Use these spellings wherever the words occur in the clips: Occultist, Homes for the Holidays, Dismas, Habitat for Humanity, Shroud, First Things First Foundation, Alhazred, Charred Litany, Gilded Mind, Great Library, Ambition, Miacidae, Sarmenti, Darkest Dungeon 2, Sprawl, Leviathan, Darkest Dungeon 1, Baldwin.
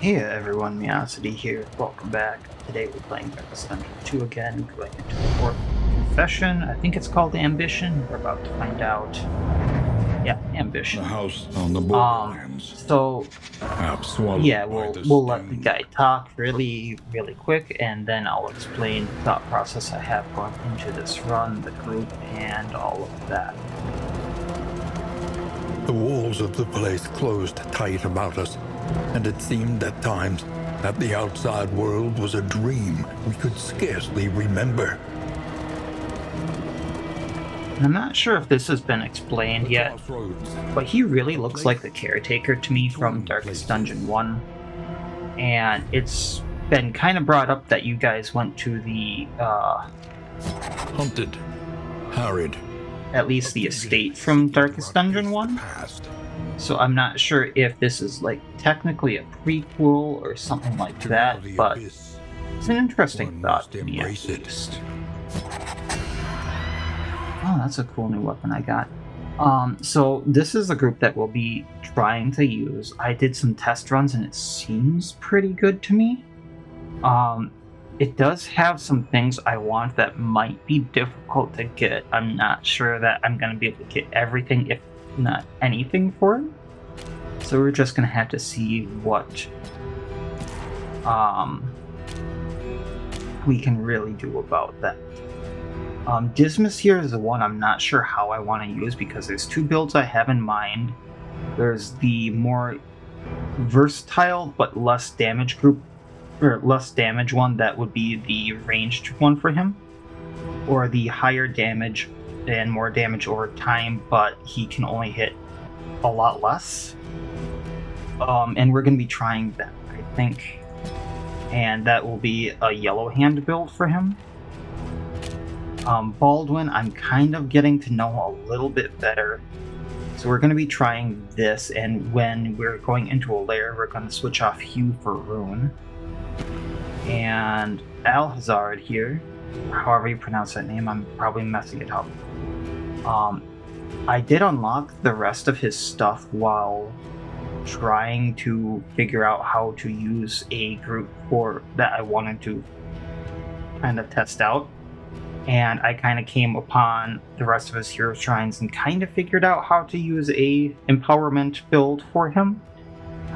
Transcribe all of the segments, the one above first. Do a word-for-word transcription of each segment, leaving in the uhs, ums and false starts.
Hey everyone, Miacidae here. Welcome back. Today we're playing Darkest Dungeon two again, going into the fourth confession. I think it's called Ambition. We're about to find out. Yeah, Ambition. The house on the borderlands. Um, so, yeah, we'll, we'll let the guy talk really, really quick, and then I'll explain the thought process I have going into this run, the group, and all of that. The walls of the place closed tight about us. And it seemed at times that the outside world was a dream we could scarcely remember. I'm not sure if this has been explained yet, but he really looks like the caretaker to me from Darkest Dungeon one. And it's been kind of brought up that you guys went to the, uh... hunted, harried. At least the estate from Darkest Dungeon one. So I'm not sure if this is like technically a prequel or something like that, but it's an interesting thought to me at least. Oh, that's a cool new weapon I got. Um, so this is the group that we'll be trying to use. I did some test runs and it seems pretty good to me. Um, it does have some things I want that might be difficult to get. I'm not sure that I'm going to be able to get everything, if not anything, for it, so we're just gonna have to see what um, we can really do about that. Um, Dismas here is the one I'm not sure how I want to use, because there's two builds I have in mind. There's the more versatile but less damage group, or less damage one, that would be the ranged one for him, or the higher damage and more damage over time, but he can only hit a lot less. Um, and we're going to be trying that, I think. And that will be a yellow hand build for him. Um, Baldwin, I'm kind of getting to know a little bit better. So we're going to be trying this, and when we're going into a lair, we're going to switch off Hue for Rune. And Alhazred here, however you pronounce that name, I'm probably messing it up. Um, I did unlock the rest of his stuff while trying to figure out how to use a group for that I wanted to kind of test out. And I kind of came upon the rest of his hero shrines and kind of figured out how to use a empowerment build for him.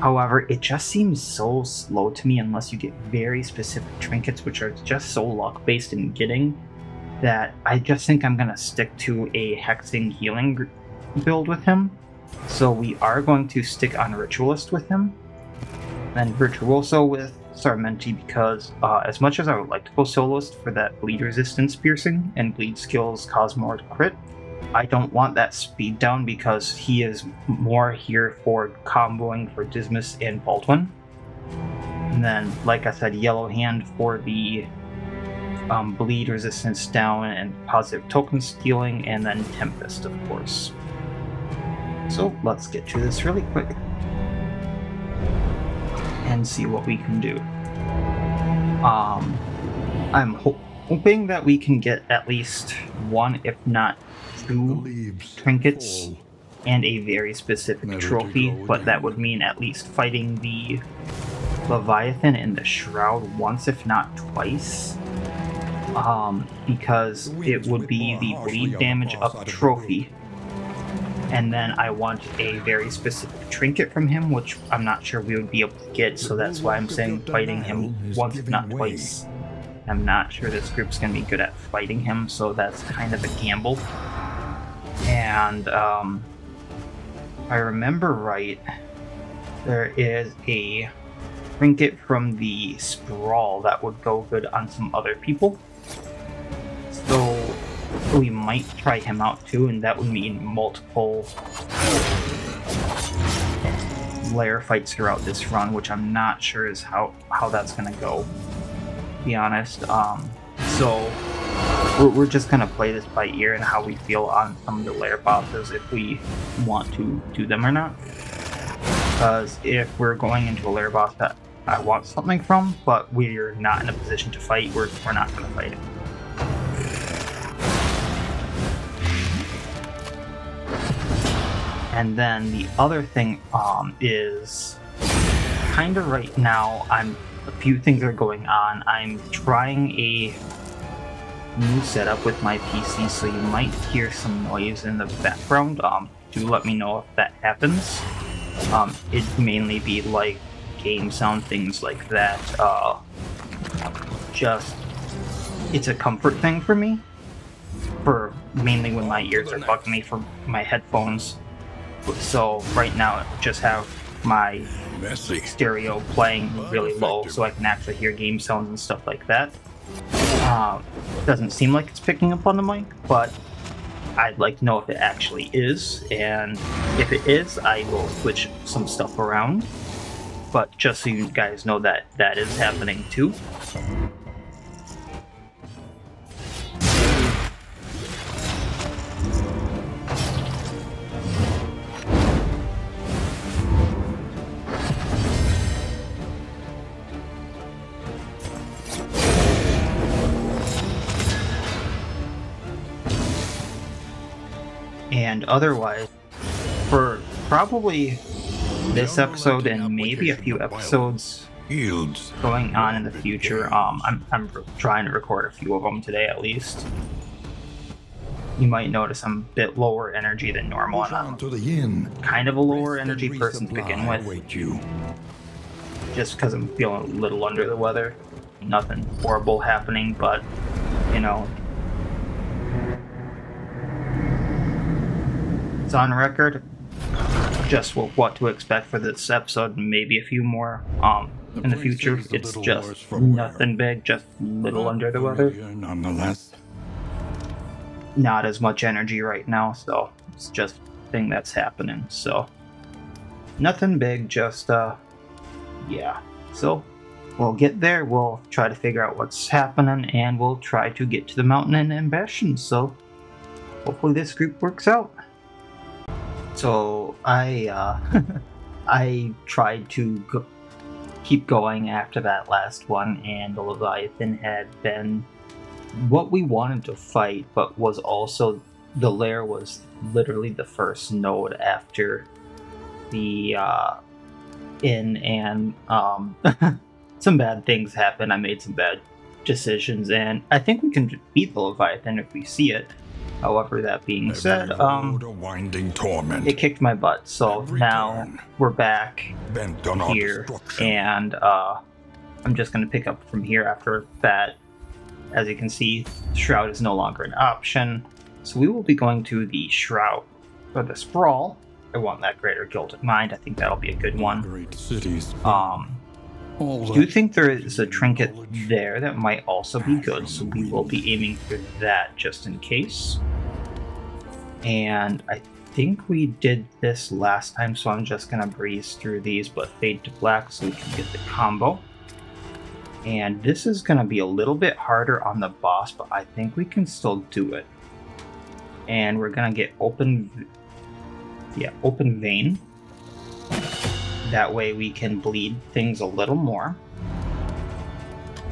However, it just seems so slow to me unless you get very specific trinkets, which are just so luck-based in getting, that I just think I'm going to stick to a hexing healing build with him. So we are going to stick on Ritualist with him, then Virtuoso with Sarmenti, because uh, as much as I would like to go soloist for that bleed resistance piercing and bleed skills cause more to crit, I don't want that speed down, because he is more here for comboing for Dismas and Baldwin. And then, like I said, Yellow Hand for the um, bleed resistance down and positive token stealing, and then Tempest, of course. So let's get to this really quick and see what we can do. Um, I'm ho hoping that we can get at least one, if not two trinkets and a very specific Never trophy, but that would mean at least fighting the Leviathan and the Shroud once, if not twice, um, because it would be the bleed damage up trophy. And then I want a very specific trinket from him, which I'm not sure we would be able to get, so that's why I'm saying fighting him once, if not twice. I'm not sure this group's going to be good at fighting him, so that's kind of a gamble. And um, if I remember right, there is a trinket from the Sprawl that would go good on some other people. So we might try him out too, and that would mean multiple lair fights throughout this run, which I'm not sure is how, how that's going to go, to be honest. Um, so... We're just going to play this by ear and how we feel on some of the lair bosses, if we want to do them or not. Because if we're going into a lair boss that I want something from, but we're not in a position to fight, we're, we're not going to fight it. And then the other thing um, is kind of right now, I'm a few things are going on. I'm trying a new setup with my P C, so you might hear some noise in the background. Um, do let me know if that happens. Um, it'd mainly be like game sound, things like that. Uh, just it's a comfort thing for me, for mainly when my ears are bugging me from my headphones. So right now, I just have my stereo playing really low, so I can actually hear game sounds and stuff like that. Um, doesn't seem like it's picking up on the mic, but I'd like to know if it actually is, and if it is, I will switch some stuff around. But just so you guys know that that is happening too. And otherwise, for probably this episode and maybe a few episodes going on in the future, um, I'm, I'm trying to record a few of them today at least. You might notice I'm a bit lower energy than normal, and I'm kind of a lower energy person to begin with, just because I'm feeling a little under the weather. Nothing horrible happening, but, you know, on record just what to expect for this episode and maybe a few more um in the future. It's just nothing big, just a little under the weather, nonetheless. Not as much energy right now, so it's just a thing that's happening, so nothing big, just uh yeah. So we'll get there, we'll try to figure out what's happening, and we'll try to get to the mountain and Ambition, so hopefully this group works out. So I uh, I tried to go keep going after that last one, and the Leviathan had been what we wanted to fight, but was also, the lair was literally the first node after the uh, inn, and um, some bad things happened. I made some bad decisions, and I think we can beat the Leviathan if we see it. However, that being said, um, it kicked my butt, so now we're back here, and uh, I'm just going to pick up from here after that. As you can see, Shroud is no longer an option, so we will be going to the Shroud, or the Sprawl. I want that Greater Guild Mind, I think that'll be a good one. Um, I do think there is a trinket there that might also be good, so we will be aiming for that just in case. And I think we did this last time, so I'm just going to breeze through these, but fade to black so we can get the combo. And this is going to be a little bit harder on the boss, but I think we can still do it. And we're going to get open, yeah, open vein. That way we can bleed things a little more.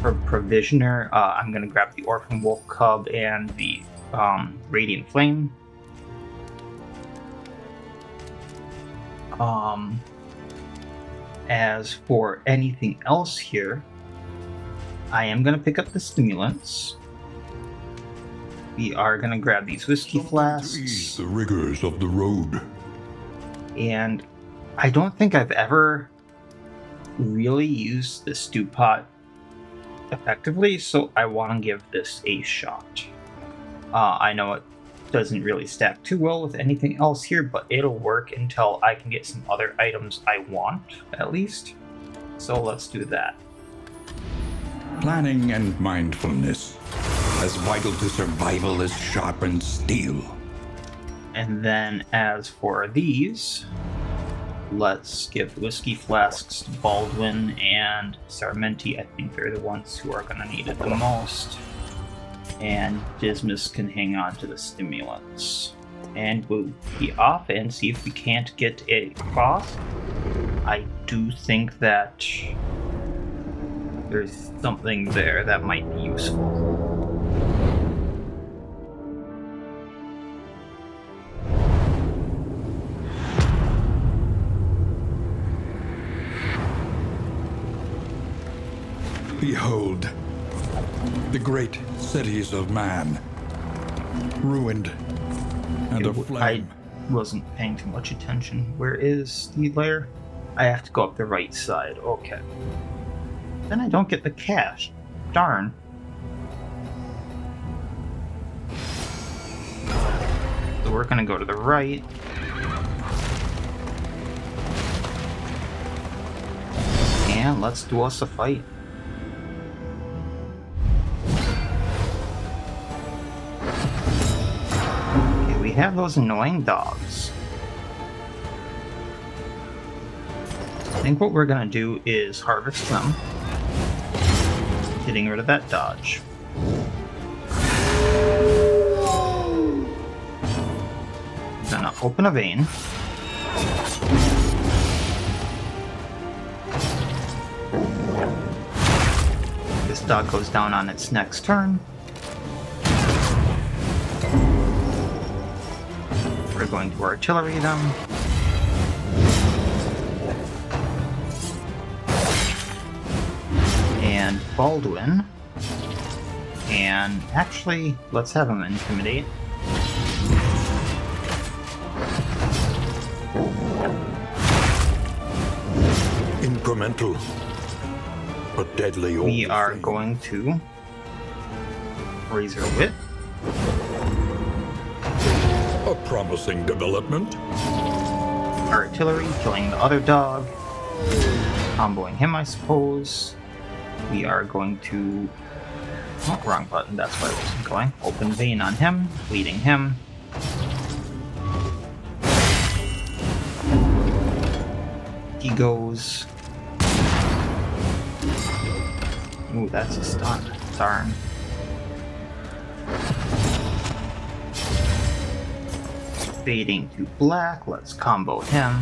For Provisioner, uh, I'm going to grab the Orphan Wolf Cub and the um, Radiant Flame. Um, as for anything else here, I am going to pick up the Stimulants. We are going to grab these Whiskey Flasks. To ease the rigors of the road. And I don't think I've ever really used the stew pot effectively, so I want to give this a shot. Uh, I know it doesn't really stack too well with anything else here, but it'll work until I can get some other items I want, at least. So let's do that. Planning and mindfulness, as vital to survival as sharpened steel. And then as for these, let's give Whiskey Flasks to Baldwin and Sarmenti. I think they're the ones who are going to need it the most. And Dismas can hang on to the Stimulants. And we'll be off and see if we can't get it across. I do think that there's something there that might be useful. Behold, the great cities of man, ruined and aflame. I wasn't paying too much attention. Where is the lair? I have to go up the right side. Okay. Then I don't get the cash. Darn. So we're gonna go to the right. And let's do us a fight. Okay, we have those annoying dogs. I think what we're gonna do is harvest them. Getting rid of that dodge. Gonna open a vein. This dog goes down on its next turn. We're going to artillery them. And Baldwin. And actually, let's have him intimidate. Incremental, but deadly. We are going to Razor Whip. A promising development. Artillery, killing the other dog. Comboing him, I suppose. We are going to... Oh, wrong button, that's why I wasn't going. Open vein on him, bleeding him. He goes... Ooh, that's a stun. Darn. Fading to black, let's combo him.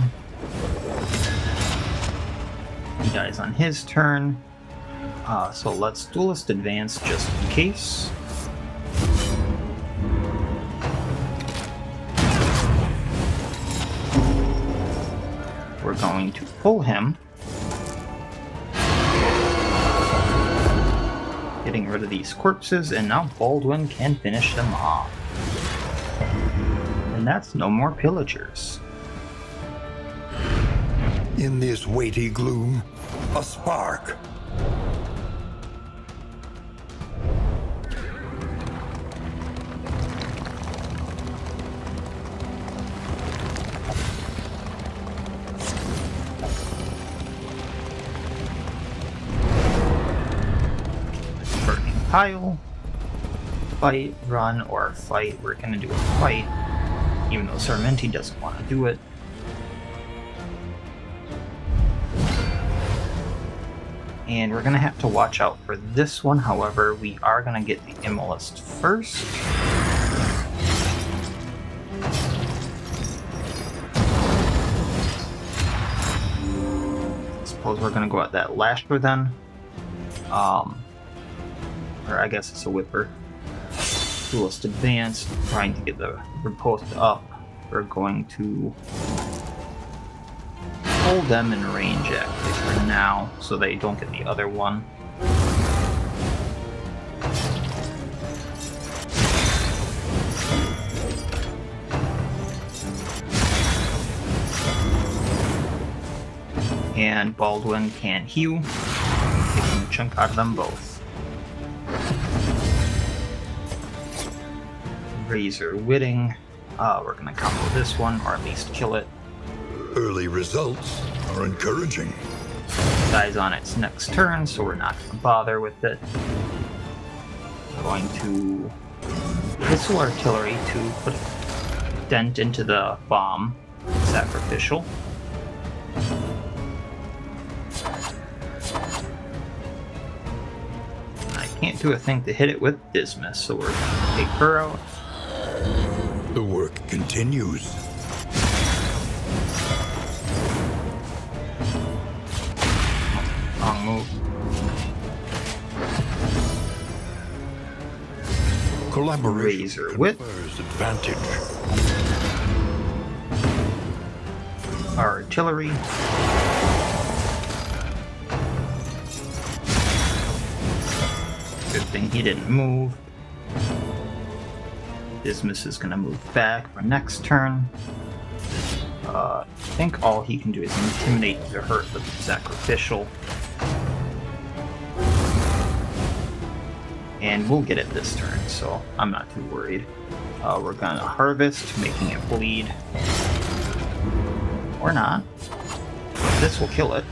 He dies on his turn. Uh, so let's duelist advance just in case. We're going to pull him. Getting rid of these corpses, and now Baldwin can finish them off. And that's no more pillagers. In this weighty gloom, a spark. Pile, fight, run, or fight. We're gonna do a fight, even though Sarmenti doesn't want to do it. And we're gonna have to watch out for this one, however, we are gonna get the Immolist first. I suppose we're gonna go at that Lasher then. Um... Or I guess it's a whipper. Duelist advanced, trying to get the riposte up. We're going to hold them in range actually for now, so they don't get the other one. And Baldwin can heal, taking a chunk out of them both. Razor Whitting. Uh, we're gonna combo this one, or at least kill it. Early results are encouraging. Dies on its next turn, so we're not gonna bother with it. We're going to pistol artillery to put a dent into the bomb. Sacrificial. I can't do a thing to hit it with Dismas, so we're gonna take her out. The work continues. Wrong move. Collaboration Razor Whip. Advantage. Artillery. thing he didn't move. Dismas is going to move back for next turn. Uh, I think all he can do is intimidate or hurt with sacrificial. And we'll get it this turn, so I'm not too worried. Uh, we're going to harvest, making it bleed. Or not. This will kill it.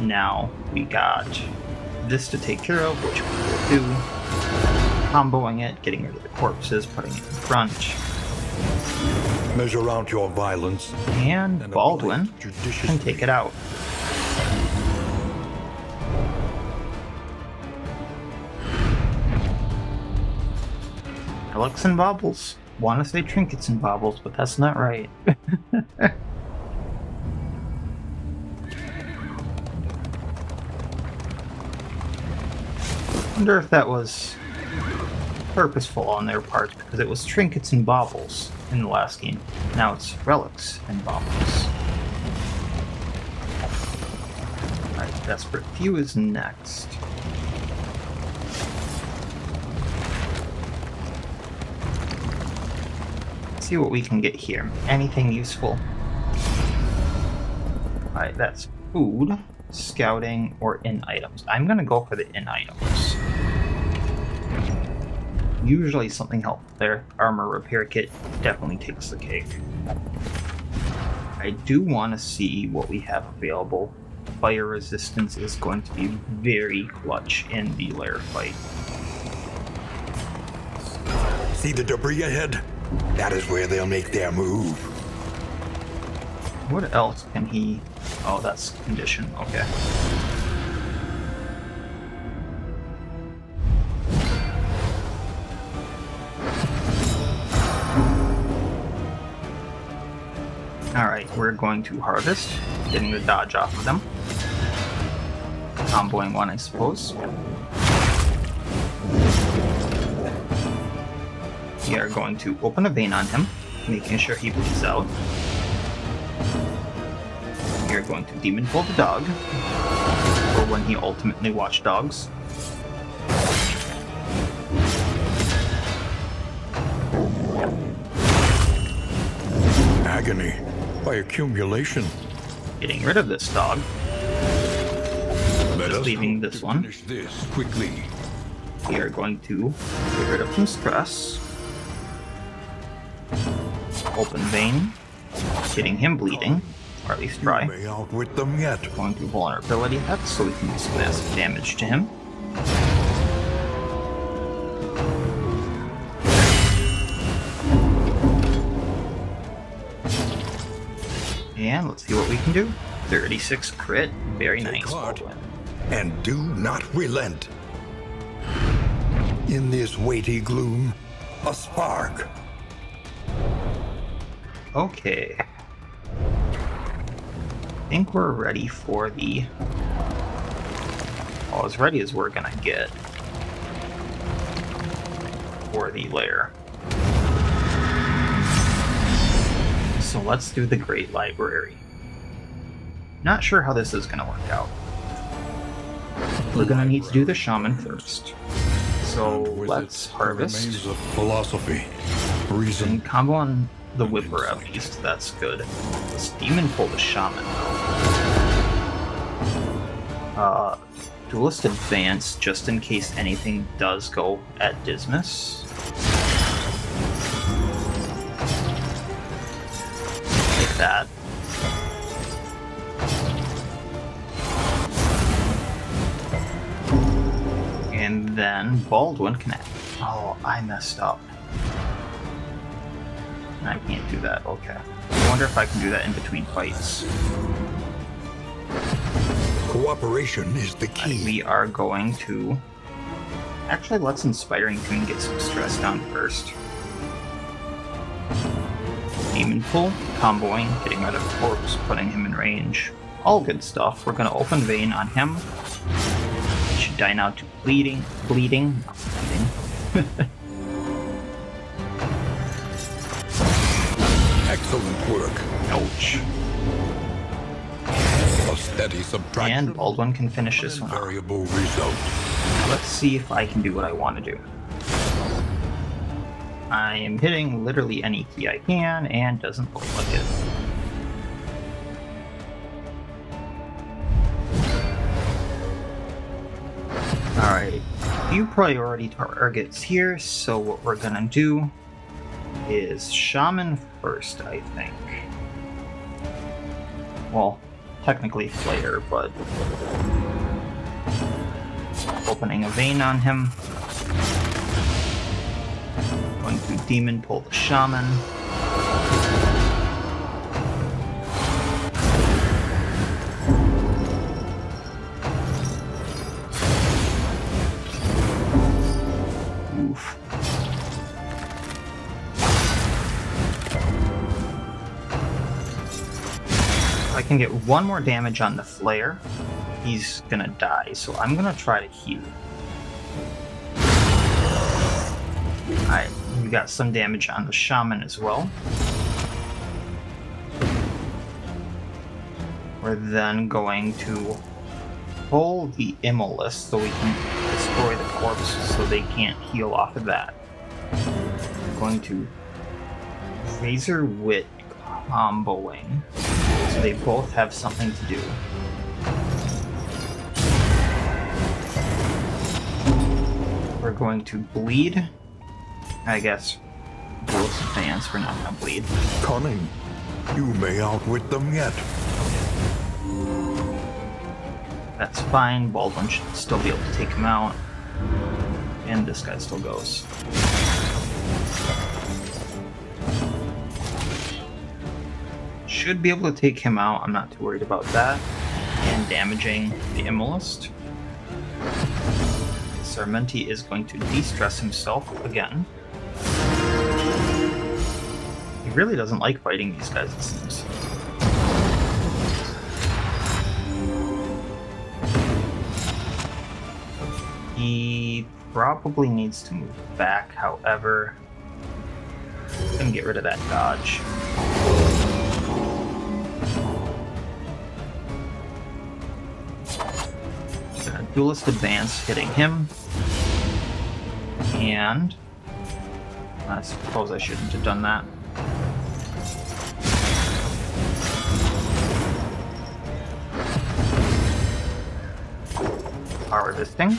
Now we got this to take care of, which we will do. Comboing it, getting rid of the corpses, putting it in front. Measure out your violence. And, and Baldwin can take it out. Relics and baubles. Want to say trinkets and baubles, but that's not right. Wonder if that was purposeful on their part, because it was trinkets and baubles in the last game. Now it's relics and baubles. Alright, Desperate Few is next. See what we can get here. Anything useful? Alright, that's food, scouting, or in items. I'm gonna go for the in items. Usually something helpful there. Armor repair kit definitely takes the cake. I do want to see what we have available. Fire resistance is going to be very clutch in the lair fight. See the debris ahead? That is where they'll make their move. What else can he... Oh, that's condition. Okay. Alright, we're going to harvest. Getting the dodge off of them. Comboing one, I suppose. We are going to open a vein on him, making sure he bleeds out. We are going to demon pull the dog, for when he ultimately watch dogs. Agony by accumulation. Getting rid of this dog. Just leaving this one. This quickly. We are going to get rid of some stress. Open vein, getting him bleeding, or at least try. Outwit them yet. Going through vulnerability hex so we can do some massive damage to him. And let's see what we can do. thirty-six crit, very nice. And do not relent. In this weighty gloom, a spark. Okay, I think we're ready for the... Well, as ready as we're gonna get for the lair. So let's do the Great Library. Not sure how this is gonna work out. We're gonna need to do the Shaman first. So let's harvest. Of philosophy, reason, combo on the Whipper at least, that's good. Let's demon pull the Shaman though. Uh, Duelist Advance, just in case anything does go at Dismas. Like that. And then Baldwin can act. Oh, I messed up. I can't do that, okay. I wonder if I can do that in between fights. Cooperation is the key. And we are going to... Actually, let's Inspiring Tune get some stress down first. Demon pull, comboing, getting rid of the corpse, putting him in range. All good stuff. We're going to open vein on him. He should die now to bleeding. Bleeding? Not bleeding. Excellent work. Ouch. steady subtraction. And Baldwin can finish this one. Variable result. Let's see if I can do what I want to do. I am hitting literally any key I can, and doesn't look like it. Alright, a few priority targets here, so what we're gonna do is Shaman first, I think. Well, technically Flayer, but opening a vein on him. Going to Demon Pull the Shaman. Oof. If I can get one more damage on the Flayer, he's gonna die, so I'm gonna try to heal. Alright. We got some damage on the Shaman as well. We're then going to pull the Immolus so we can destroy the corpses so they can't heal off of that. We're going to Razor Wit comboing so they both have something to do. We're going to bleed. I guess both advance, we're not gonna bleed. Cunning. You may outwit them yet. That's fine. Baldwin should still be able to take him out. And this guy still goes. Should be able to take him out. I'm not too worried about that. And damaging the Immolist. Sarmenti is going to de-stress himself again. He really doesn't like fighting these guys, it seems. He probably needs to move back, however. And get rid of that dodge. Duelist advance hitting him. And I suppose I shouldn't have done that. Power this thing.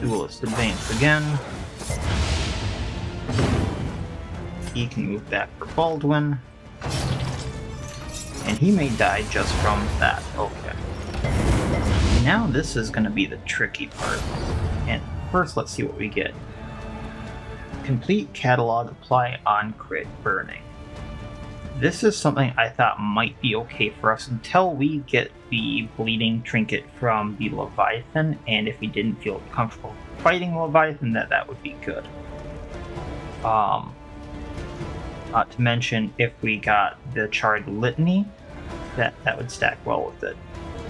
Duelist advance again. He can move back for Baldwin. And he may die just from that. Okay. Now this is going to be the tricky part. And first, let's see what we get. Complete catalog apply on crit burning. This is something I thought might be okay for us until we get the bleeding trinket from the Leviathan, and if we didn't feel comfortable fighting Leviathan, that that would be good. Um, not to mention, if we got the Charred Litany, that, that would stack well with it.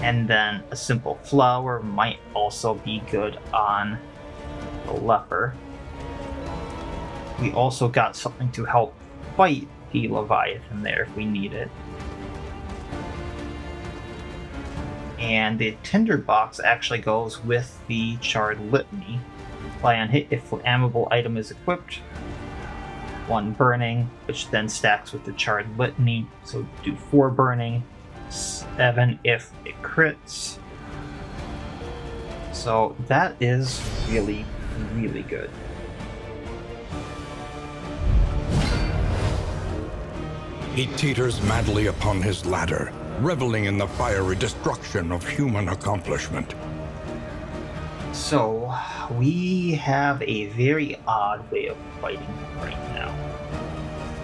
And then a simple flower might also be good on the leper. We also got something to help fight the Leviathan there if we need it. And the tinderbox actually goes with the Charred Litany. Apply on hit if flammable item is equipped. One burning, which then stacks with the Charred Litany, so do four burning. Seven if it crits. So that is really, really good. He teeters madly upon his ladder, reveling in the fiery destruction of human accomplishment. So, we have a very odd way of fighting him right now.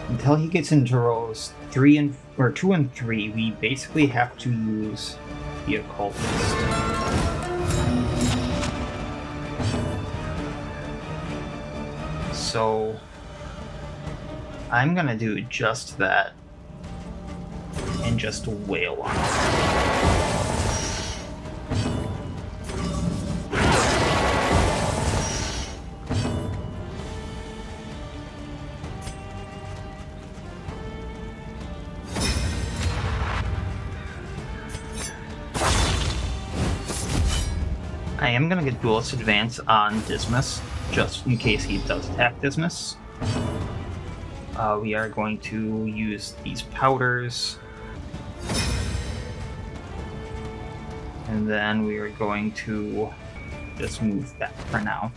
Until he gets into rows three and or two and three, we basically have to use the Occultist. So I'm gonna do just that and just wail on it. I am going to get Duelist Advance on Dismas, just in case he does attack Dismas. Uh, we are going to use these powders. And then we are going to just move back for now.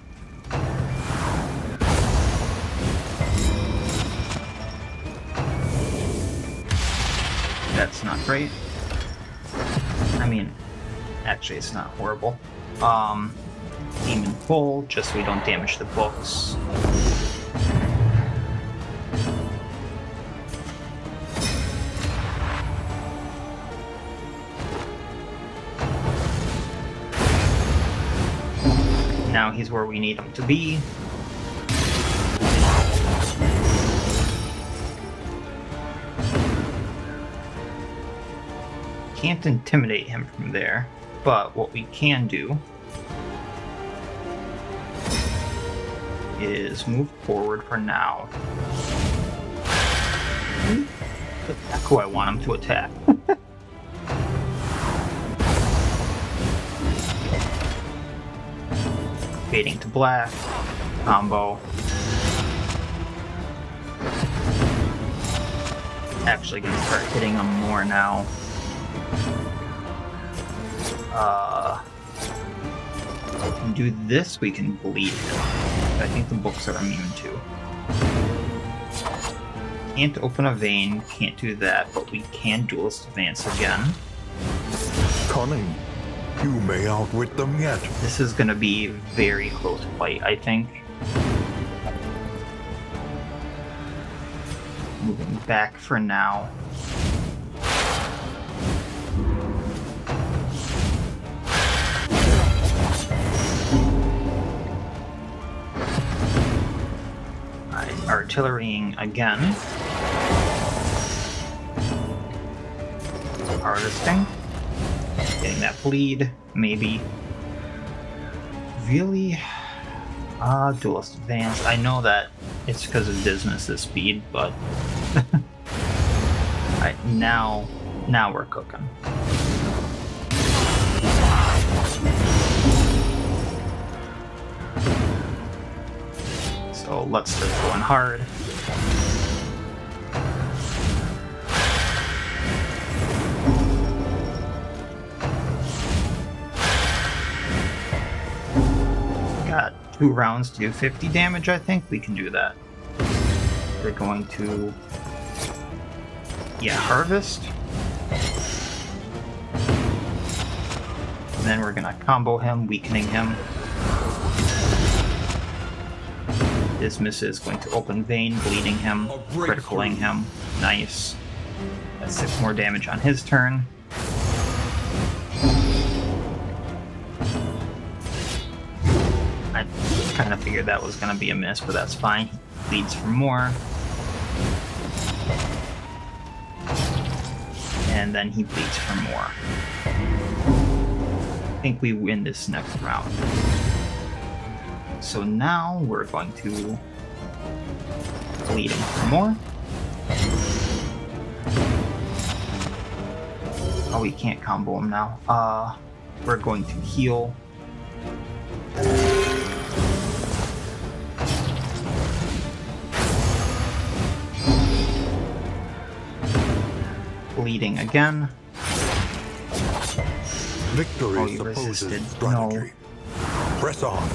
That's not great. I mean, actually it's not horrible. Um, Demon Pull, just so we don't damage the books. Now he's where we need him to be. Can't intimidate him from there, but what we can do is move forward for now. That's who I want him to attack. Fading to black, combo. Actually gonna start hitting him more now. Uh, we can do this, we can bleed him. I think the books are immune to. Can't open a vein, can't do that, but we can Duelist Advance again. Cunning. You may outwit them yet. This is gonna be a very close fight, I think. Moving back for now. Artillerying again. Harvesting. Getting that bleed, maybe. Really? Ah, uh, Duelist Advance. I know that it's because of Dismas' the speed, but... Alright, now... now we're cooking. So let's start going hard. Got two rounds to do fifty damage, I think we can do that. We're going to, yeah, harvest. And then we're gonna combo him, weakening him. Dismas is going to open vein, bleeding him, criticaling him. Nice. That's six more damage on his turn. I kind of figured that was going to be a miss, but that's fine. He bleeds for more. And then he bleeds for more. I think we win this next round. So now we're going to bleed him for more. Oh, we can't combo him now. Uh, we're going to heal. Bleeding again. Victory oh, you resisted. No. Press on.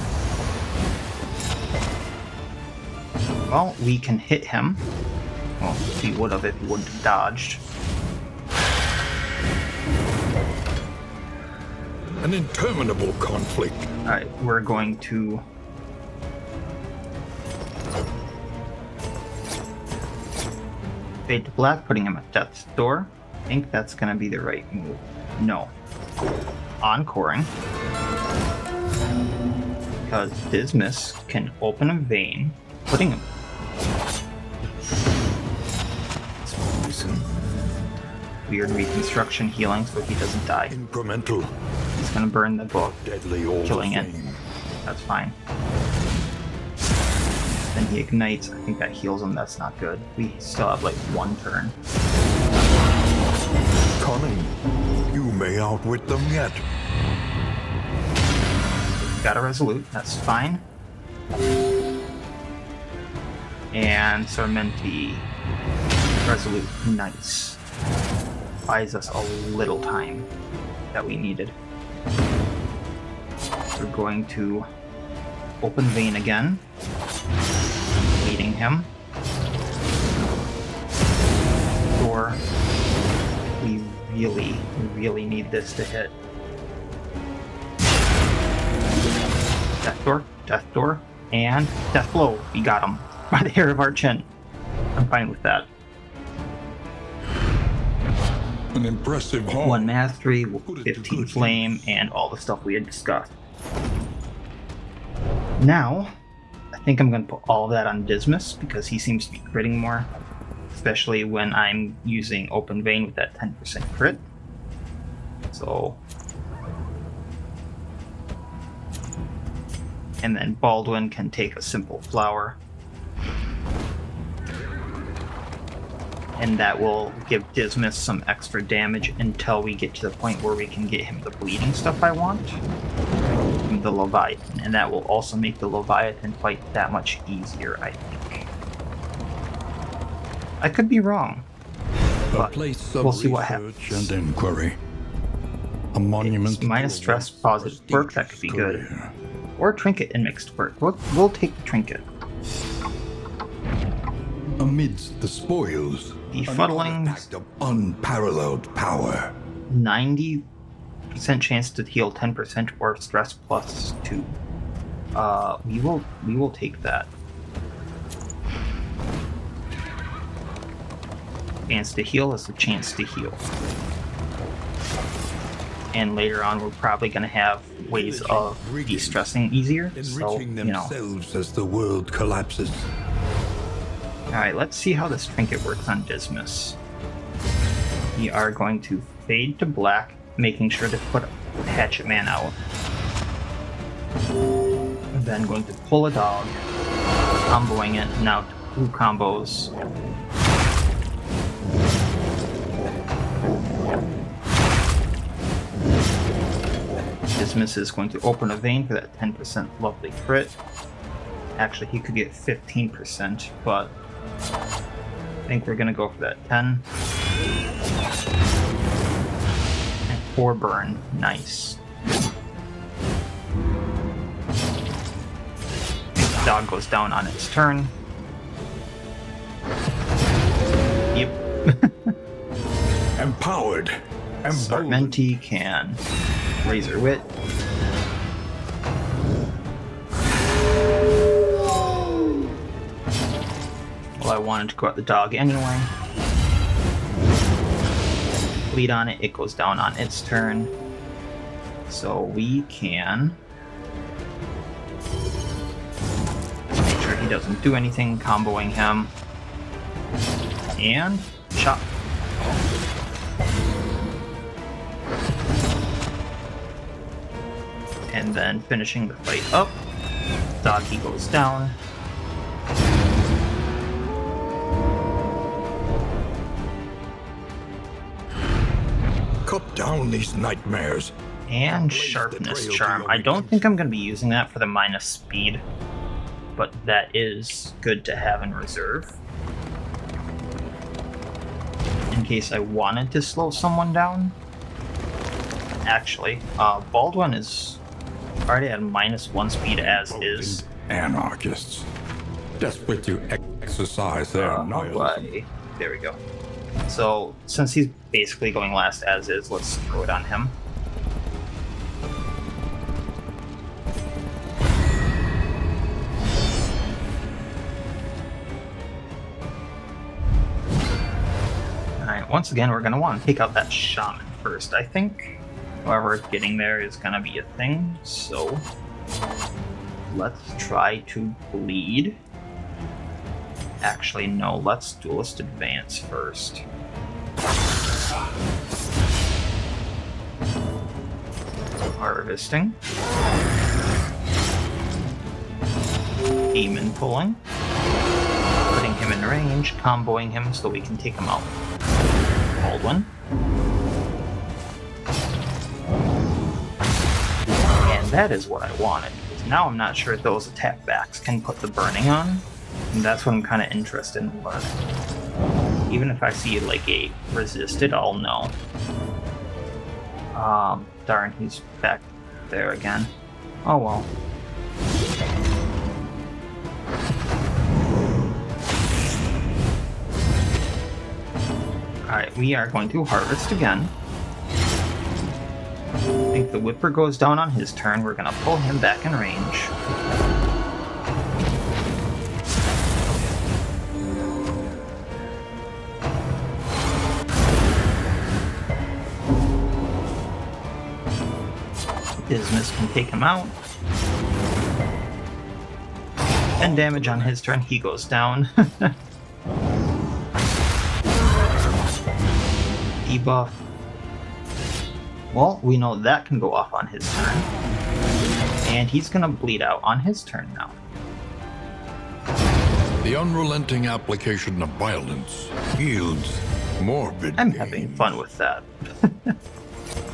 Well, we can hit him. Well, we would have if he wouldn't have dodged. An interminable conflict. Alright, we're going to... fade to black, putting him at death's door. I think that's going to be the right move. No. Encoring. Because Dismas can open a vein, putting him. Weird reconstruction healing so he doesn't die. Incremental. He's gonna burn the book. Deadly old killing it. That's fine. Then he ignites. I think that heals him. That's not good. We still have like one turn. Cunning. You may outwit them yet. got a Resolute, that's fine. And Sarmenti. Resolute, nice. Buys us a little time that we needed. We're going to open Vein again. Leading him. Door. We really, really need this to hit. Death Door, Death Door, and Death Blow. We got him. By the hair of our chin. I'm fine with that. An impressive haul. One mastery, fifteen flame, and all the stuff we had discussed. Now, I think I'm going to put all of that on Dismas because he seems to be critting more, especially when I'm using Open Vein with that ten percent crit. So, and then Baldwin can take a simple flower. And that will give Dismas some extra damage until we get to the point where we can get him the bleeding stuff I want from the Leviathan. And that will also make the Leviathan fight that much easier, I think. I could be wrong, but we'll see what happens. And inquiry. A monument minus stress, positive work, that could be good. Or trinket and mixed work. We'll, we'll take the trinket. Amidst the spoils, befuddling act of unparalleled power. ninety percent chance to heal ten percent or stress plus two. Uh, we will we will take that. Chance to heal is a chance to heal. And later on, we're probably going to have ways of de-stressing easier. So, you know. As the world collapses. Alright, let's see how this trinket works on Dismas. We are going to fade to black, making sure to put Hatchet Man out. I'm then going to pull a dog, comboing it, now two combos. Dismas is going to open a vein for that ten percent lovely crit. Actually, he could get fifteen percent, but I think we're gonna go for that ten. And four burn, nice. The dog goes down on its turn. Yep. Empowered. Sarmenti can Razor Wit. I wanted to go at the dog anyway. Bleed on it, it goes down on its turn. So we can make sure he doesn't do anything, comboing him. And chop. And then finishing the fight up. Dog, he goes down. Down these nightmares. And Sharpness Charm. I don't think I'm going to be using that for the minus speed, but that is good to have in reserve in case I wanted to slow someone down. Actually, uh, Baldwin is already at minus one speed as is. Anarchists, desperate to exercise their uh, nihilism. There we go. So, since he's basically going last as is, let's throw it on him. Alright, once again, we're going to want to take out that shaman first, I think. However, getting there is going to be a thing, so let's try to bleed. Actually, no, let's Duelist Advance first. Harvesting. Demon pulling. Putting him in range, comboing him so we can take him out. Baldwin. And That is what I wanted. So now I'm not sure if those attack backs can put the burning on, and that's what I'm kind of interested in. But even if I see like a resisted, I'll know. Um, darn, he's back there again. Oh well. Alright, we are going to harvest again. I think the Whipper goes down on his turn. We're going to pull him back in range. Dismas can take him out. ten damage on his turn. He goes down. Debuff. Well, we know that can go off on his turn. And he's going to bleed out on his turn now. The unrelenting application of violence yields morbid I'm games. Having fun with that.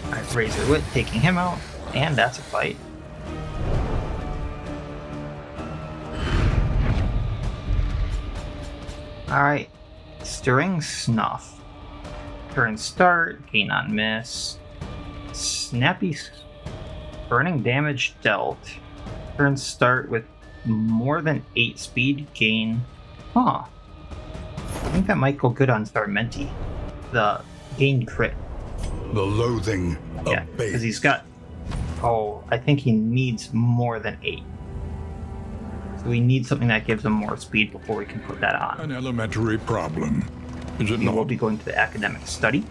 Alright, Razor Wit taking him out, and that's a fight. Alright, Stirring Snuff. Turn start, gain on miss. Snappy burning damage dealt. Turn start with more than eight speed gain. Huh. I think that might go good on Sarmenti. The gain crit. The loathing of yeah, because he's got... Oh, I think he needs more than eight. So we need something that gives him more speed before we can put that on. An elementary problem. Is it not? We'll be going to the academic study.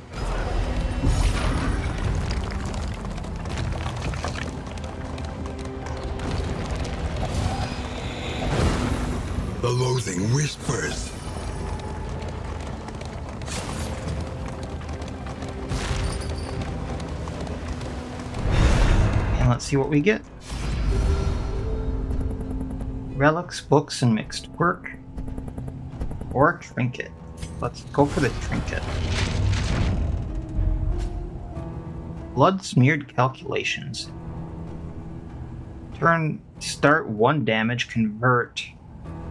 The loathing whispers. And let's see what we get. Relics, books, and mixed work. Or trinket. Let's go for the trinket. Blood-smeared calculations. Turn, start one damage, convert.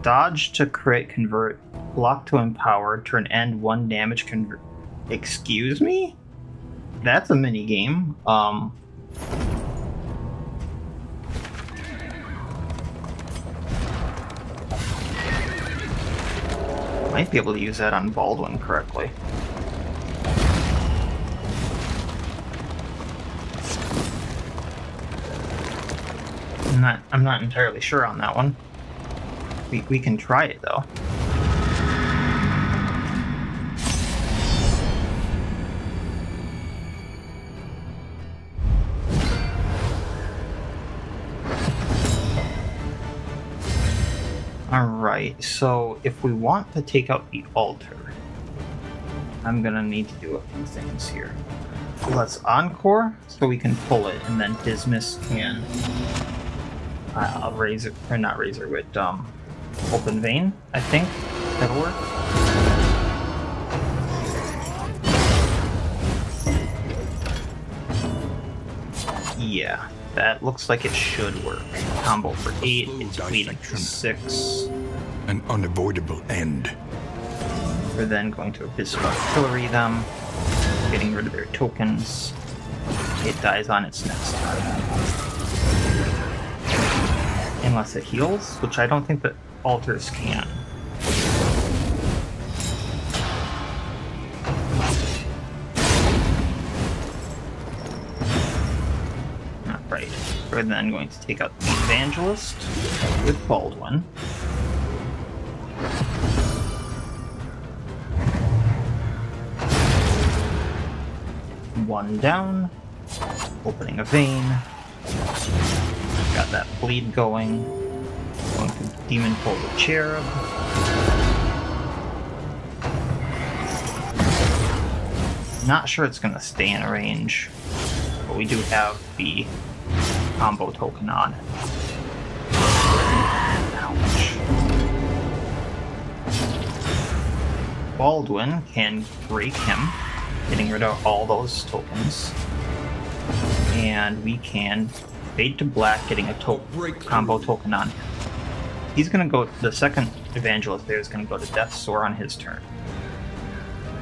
Dodge to crit, convert. Block to empower, turn end, one damage, convert. Excuse me? That's a minigame. Um... Might be able to use that on Baldwin correctly. I'm not, I'm not entirely sure on that one. We, we can try it though. Alright, so if we want to take out the altar, I'm gonna need to do a few things here. Let's Encore, so we can pull it, and then Dismas can... Uh, I'll Razor... or not Razor Wit, um... Open Vein, I think. That'll work. Yeah. That looks like it should work. Combo for eight, it's bleeding for six. An unavoidable end. We're then going to Abyssal Artillery them, getting rid of their tokens. It dies on its next turn. Unless it heals, which I don't think the altars can. We're then going to take out the Evangelist with Baldwin. One down. Opening a vein. Got that bleed going. Going to Demon Pull the Cherub. Not sure it's going to stay in range, but we do have the combo token on. Ouch. Baldwin can break him, getting rid of all those tokens. And we can Fade to Black, getting a to combo token on him. He's going to go, the second Evangelist there is going to go to Death Soar on his turn.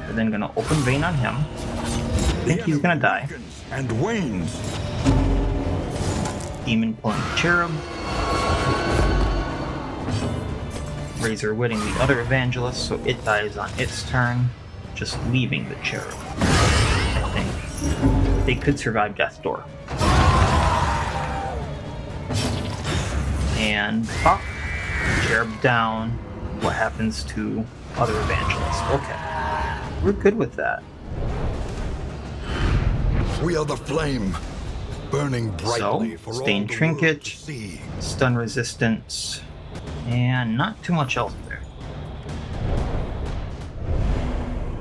We're then going to open Vein on him. I think he's going to die. And wanes. Demon pulling Cherub. Razor Witting the other Evangelist, so it dies on its turn, just leaving the Cherub, I think. They could survive Death Door. And pop, Cherub down, what happens to other Evangelists? Okay, we're good with that. We are the flame, burning brightly for all the world to see. So, Stained Trinket, Stun Resistance, and not too much else there.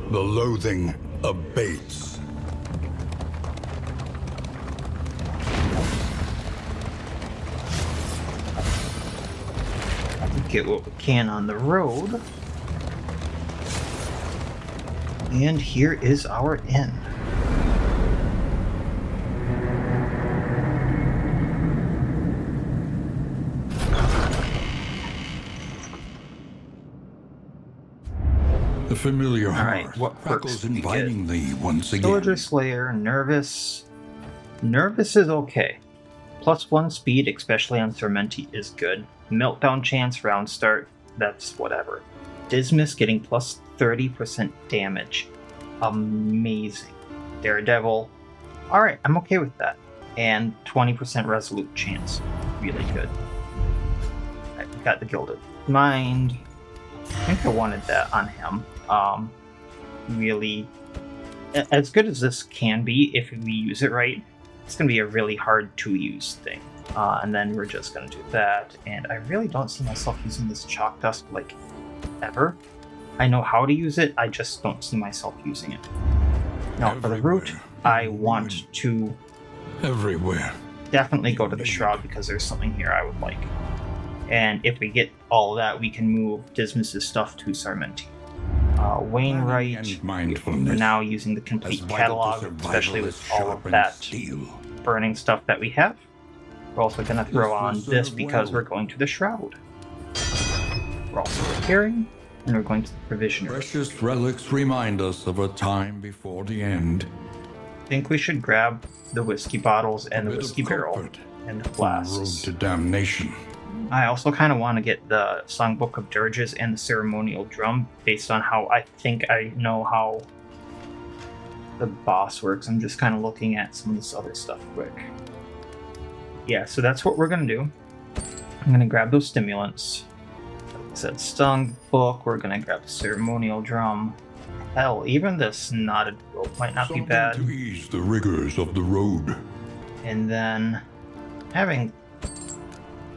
The loathing abates. Get what we can on the road. And here is our inn. The familiar heart. Right, what perks inviting thee once again. Soldier Slayer, Nervous. Nervous is okay. Plus one speed, especially on Sarmenti, is good. Meltdown chance, round start, that's whatever. Dismas getting plus thirty percent damage. Amazing. Daredevil. Alright, I'm okay with that. And twenty percent resolute chance. Really good. Right, we got the Gilded Mind. I think I wanted that on him. Um, really, as good as this can be, if we use it right, it's going to be a really hard to use thing. Uh, and then we're just going to do that, and I really don't see myself using this Chalk Dust, like, ever. I know how to use it, I just don't see myself using it. Now, everywhere. For the route, I want to everywhere. definitely go to the Shroud, because there's something here I would like. And if we get all that, we can move Dismas' stuff to Sarmenti. Uh, Wainwright, we're now using the complete catalog, especially with all of that steel. burning stuff that we have. We're also going to throw on this because we're going to the Shroud. We're also repairing, and we're going to the Provisioner. Precious relics remind us of a time before the end. I think we should grab the whiskey bottles and the whiskey barrel and the flasks. Road to damnation. I also kind of want to get the Songbook of Dirges and the Ceremonial Drum based on how I think I know how the boss works. I'm just kind of looking at some of this other stuff quick. Yeah, so that's what we're going to do. I'm going to grab those stimulants. Like I said, Stung Book, we're going to grab the Ceremonial Drum. Hell, even this knotted rope might not Something be bad. To ease the rigors of the road. And then having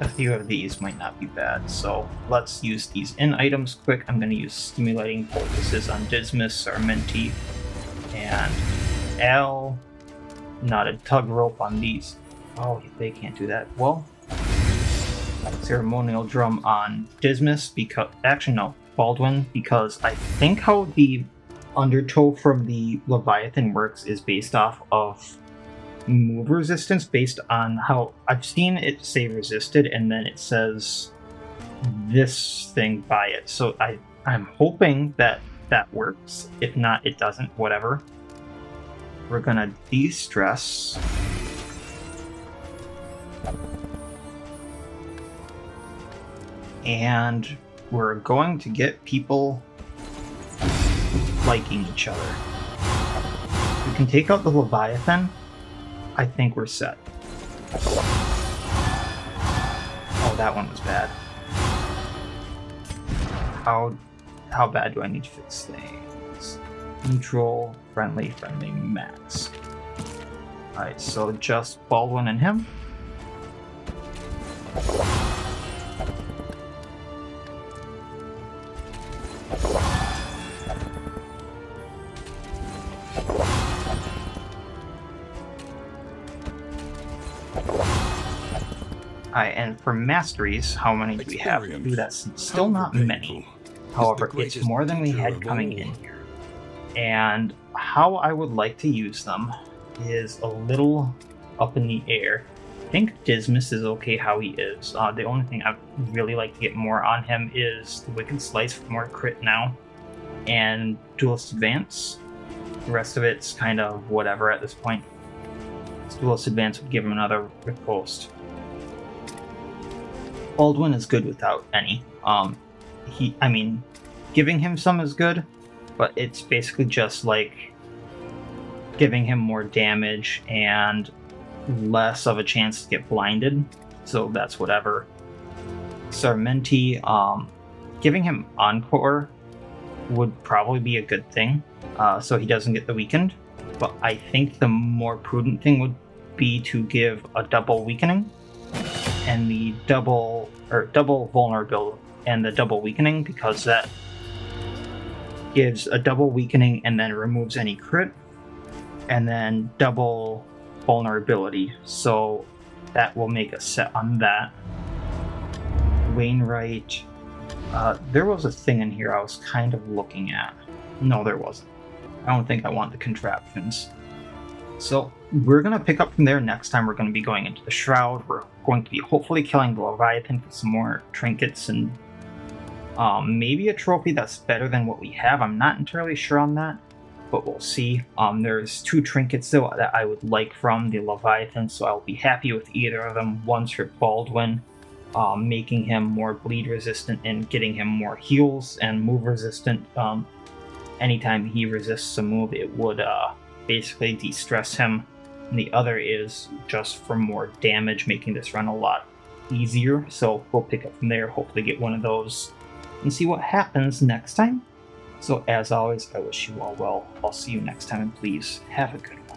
a few of these might not be bad. So let's use these in items quick. I'm going to use Stimulating Poultices on Dismas, Sarmenti, and L. Knotted Tug Rope on these. Oh, they can't do that. Well, Ceremonial Drum on Dismas because... Actually, no. Baldwin, because I think how the Undertow from the Leviathan works is based off of move resistance based on how... I've seen it say resisted, and then it says this thing by it. So I, I'm hoping that that works. If not, it doesn't. Whatever. We're going to de-stress... And we're going to get people liking each other. We can take out the Leviathan. I think we're set. Oh, that one was bad. How how bad do I need to fix things? Neutral, friendly, friendly, max. Alright, so just Baldwin and him. Alright, and for masteries, how many do we have? Ooh, that's still not many. However, it's more than we had coming in here. And how I would like to use them is a little up in the air. think Dismas is okay how he is. Uh, the only thing I'd really like to get more on him is the Wicked Slice with more crit now, and Duelist Advance. The rest of it's kind of whatever at this point. Duelist Advance would give him another riposte. Baldwin is good without any. Um, he, I mean, giving him some is good, but it's basically just like giving him more damage and less of a chance to get blinded, so that's whatever. Sarmenti, um, giving him Encore would probably be a good thing, uh, so he doesn't get the weakened, but I think the more prudent thing would be to give a double weakening and the double, or double vulnerability and the double weakening, because that gives a double weakening and then removes any crit, and then double vulnerability, so that will make a set on that. Wainwright, uh, there was a thing in here I was kind of looking at. No, there wasn't. I don't think I want the contraptions. So we're going to pick up from there next time. We're going to be going into the Shroud. We're going to be hopefully killing the Leviathan for some more trinkets and um, maybe a trophy that's better than what we have. I'm not entirely sure on that, but we'll see. Um, there's two trinkets though that I would like from the Leviathan, so I'll be happy with either of them. One's for Baldwin, um, making him more bleed resistant and getting him more heals and move resistant. Um, anytime he resists a move, it would uh, basically de-stress him. And the other is just for more damage, making this run a lot easier. So we'll pick up from there, hopefully get one of those and see what happens next time. So as always, I wish you all well. I'll see you next time, and please have a good one.